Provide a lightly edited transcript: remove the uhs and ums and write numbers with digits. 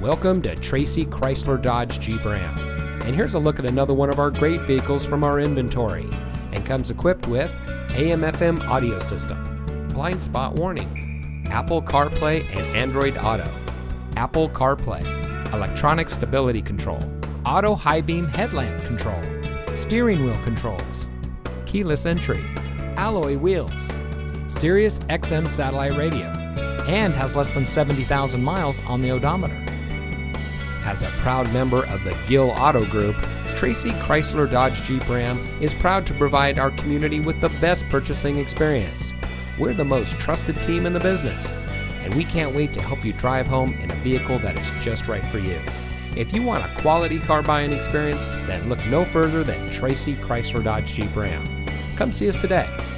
Welcome to Tracy Chrysler Dodge Jeep Ram. And here's a look at another one of our great vehicles from our inventory, and comes equipped with AM/FM audio system, blind spot warning, Apple CarPlay and Android Auto, Apple CarPlay, electronic stability control, auto high beam headlamp control, steering wheel controls, keyless entry, alloy wheels, Sirius XM satellite radio, and has less than 70,000 miles on the odometer. As a proud member of the Gill Auto Group, Tracy Chrysler Dodge Jeep Ram is proud to provide our community with the best purchasing experience. We're the most trusted team in the business, and we can't wait to help you drive home in a vehicle that is just right for you. If you want a quality car buying experience, then look no further than Tracy Chrysler Dodge Jeep Ram. Come see us today.